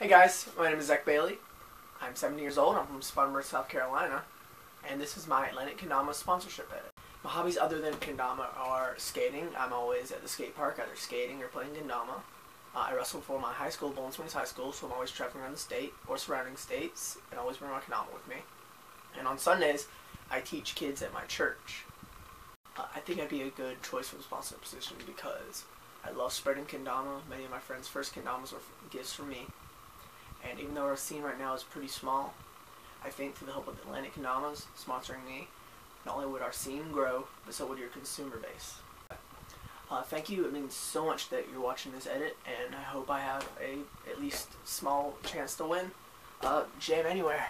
Hey guys, my name is Zac Bailey. I'm 17 years old. I'm from Spartanburg, South Carolina, and this is my Atlantic Kendama sponsorship edit. My hobbies other than kendama are skating. I'm always at the skate park, either skating or playing kendama. I wrestle for my high school, Bowling Swings High School, so I'm always traveling around the state or surrounding states, and always bring my kendama with me. And on Sundays, I teach kids at my church. I think I'd be a good choice for the sponsorship position because I love spreading kendama. Many of my friends' first kendamas were gifts from me. And even though our scene right now is pretty small, I think through the help of Atlantic Kendamas sponsoring me, not only would our scene grow, but so would your consumer base. Thank you. It means so much that you're watching this edit, and I hope I have at least small chance to win. Jam anywhere.